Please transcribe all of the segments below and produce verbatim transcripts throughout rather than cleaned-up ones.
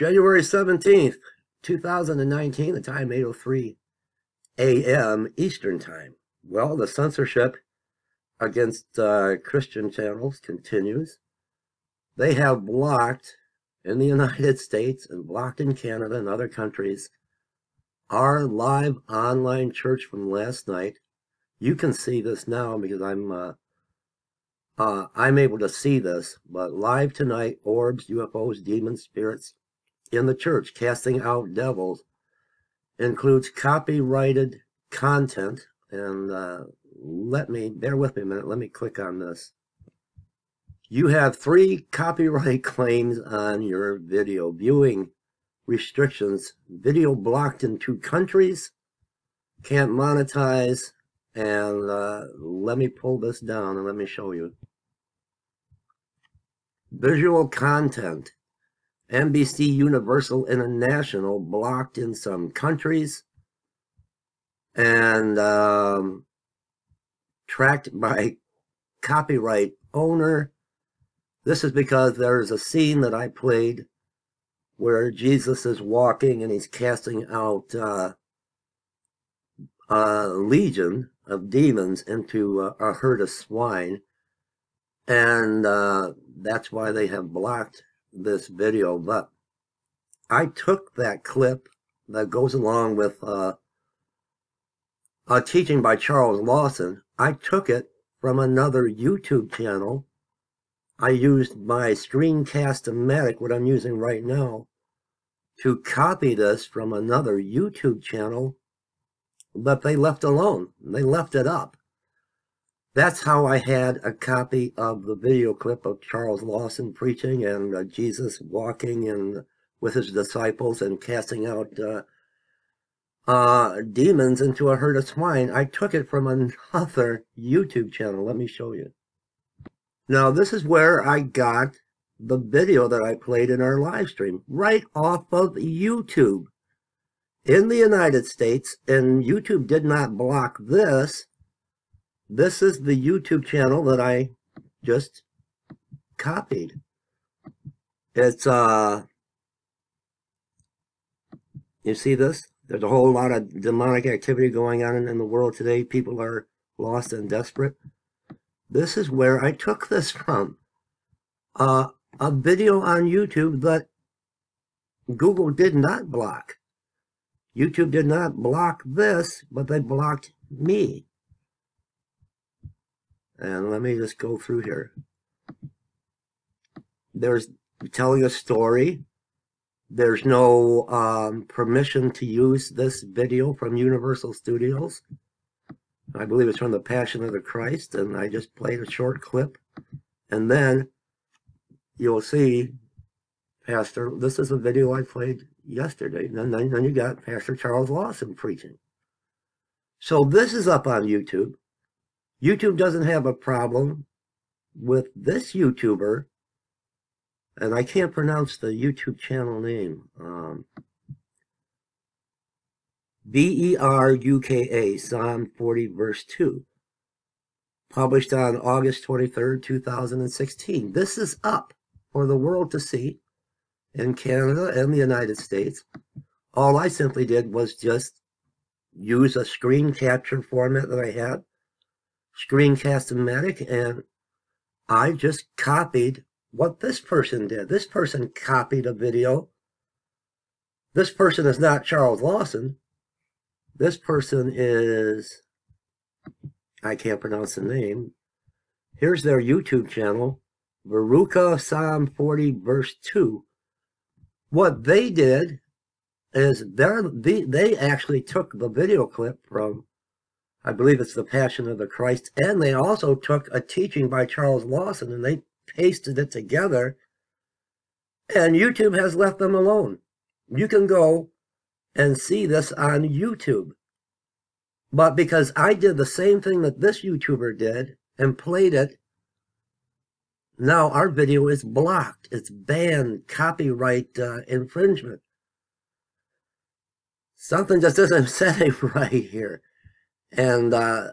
January seventeenth, two thousand nineteen, the time eight oh three a m Eastern Time. Well, the censorship against uh, Christian channels continues. They have blocked in the United States and blocked in Canada and other countries our live online church from last night. You can see this now because I'm uh, uh, I'm able to see this, but live tonight, orbs, U F Os, demons, spirits in the church, casting out devils, includes copyrighted content. And uh, let me, bear with me a minute, let me click on this. You have three copyright claims on your video. Viewing restrictions, video blocked in two countries, can't monetize. And uh, let me pull this down and let me show you. Visual content, N B C Universal International blocked in some countries, and um, tracked by copyright owner. This is because there is a scene that I played where Jesus is walking and he's casting out uh, a legion of demons into uh, a herd of swine, and uh, that's why they have blocked this video. But I took that clip that goes along with uh, a teaching by Charles Lawson. I took it from another YouTube channel. I used my screencast-o-matic, what I'm using right now, to copy this from another YouTube channel, but they left alone. They left it up. That's how I had a copy of the video clip of Charles Lawson preaching and uh, Jesus walking and with his disciples and casting out uh, uh, demons into a herd of swine. I took it from another YouTube channel. Let me show you. Now, this is where I got the video that I played in our live stream, right off of YouTube. In the United States, and YouTube did not block this. This is the YouTube channel that I just copied. It's, uh, you see this? There's a whole lot of demonic activity going on in, in the world today. People are lost and desperate. This is where I took this from. Uh, a video on YouTube that Google did not block. YouTube did not block this, but they blocked me. And let me just go through here. There's telling a story. There's no um, permission to use this video from Universal Studios. I believe it's from The Passion of the Christ, and I just played a short clip. And then you'll see, Pastor, this is a video I played yesterday. And then, then you got Pastor Charles Lawson preaching. So this is up on YouTube. YouTube doesn't have a problem with this YouTuber. And I can't pronounce the YouTube channel name. Um, Berucha Psalm forty Verse two, published on August twenty-third, two thousand sixteen. This is up for the world to see in Canada and the United States. All I simply did was just use a screen capture format that I had, screencast-o-matic, and I just copied what this person did. This person copied a video. This person is not Charles Lawson. This person is, I can't pronounce the name. Here's their YouTube channel, Berucha Psalm forty Verse two. What they did is they, they actually took the video clip from, I believe it's The Passion of the Christ, and they also took a teaching by Charles Lawson, and they pasted it together, and YouTube has left them alone. You can go and see this on YouTube. But because I did the same thing that this YouTuber did and played it, now our video is blocked. It's banned, copyright uh, infringement. Something just isn't setting right here. And uh,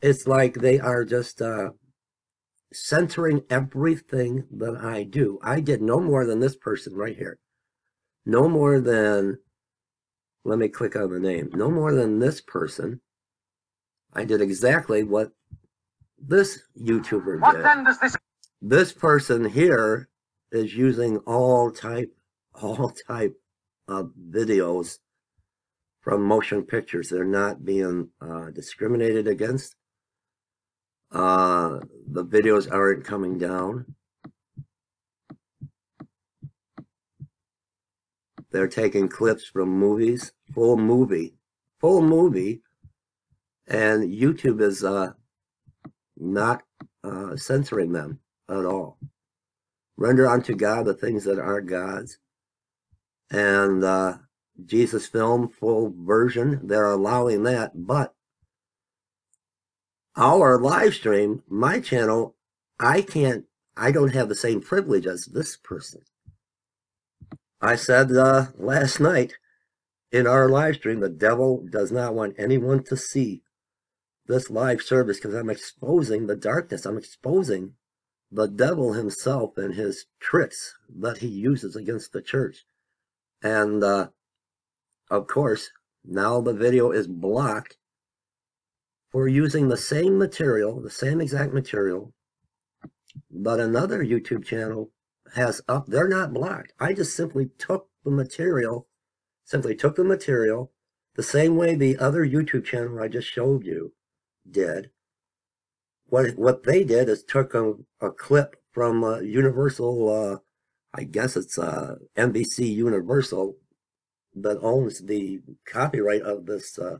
it's like they are just uh, censoring everything that I do. I did no more than this person right here. no more than, let me click on the name, no more than this person, I did exactly what this YouTuber what did. Then does this this person here is using all type, all type of videos from motion pictures. They're not being uh, discriminated against. Uh, the videos aren't coming down. They're taking clips from movies, full movie, full movie, and YouTube is uh, not uh, censoring them at all. Render unto God the things that are God's. And uh, Jesus film, full version, they're allowing that, but our live stream, my channel, I can't, I don't have the same privilege as this person. I said uh, last night in our live stream, the devil does not want anyone to see this live service because I'm exposing the darkness. I'm exposing the devil himself and his tricks that he uses against the church. And uh, of course, now the video is blocked for using the same material, the same exact material, but another YouTube channel has up. They're not blocked. I just simply took the material, simply took the material the same way the other YouTube channel I just showed you did. What what they did is took a, a clip from uh, Universal, uh, I guess it's uh, N B C Universal that owns the copyright of this, uh,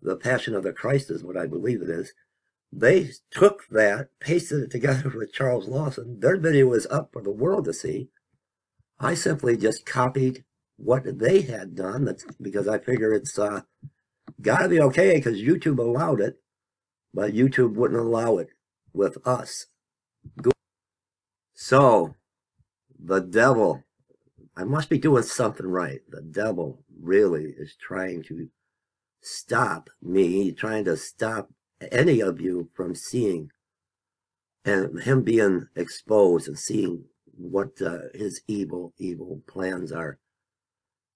The Passion of the Christ is what I believe it is. They took that, pasted it together with Charles Lawson. Their video was up for the world to see. I simply just copied what they had done. That's because I figure it's uh, got to be okay because YouTube allowed it, but YouTube wouldn't allow it with us. So, the devil, I must be doing something right. The devil really is trying to stop me, trying to stop any of you from seeing and him being exposed and seeing what uh, his evil, evil plans are.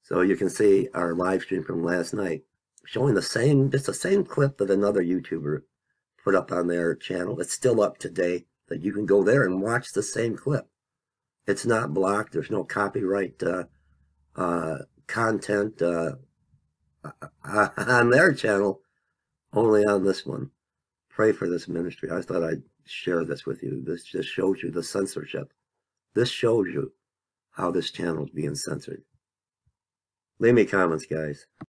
So you can see our live stream from last night showing the same, it's the same clip that another YouTuber put up on their channel. It's still up today, that you can go there and watch the same clip. It's not blocked. There's no copyright uh, uh, content uh, on their channel. Only on this one. Pray for this ministry. I thought I'd share this with you. This just shows you the censorship. This shows you how this channel is being censored. Leave me comments, guys.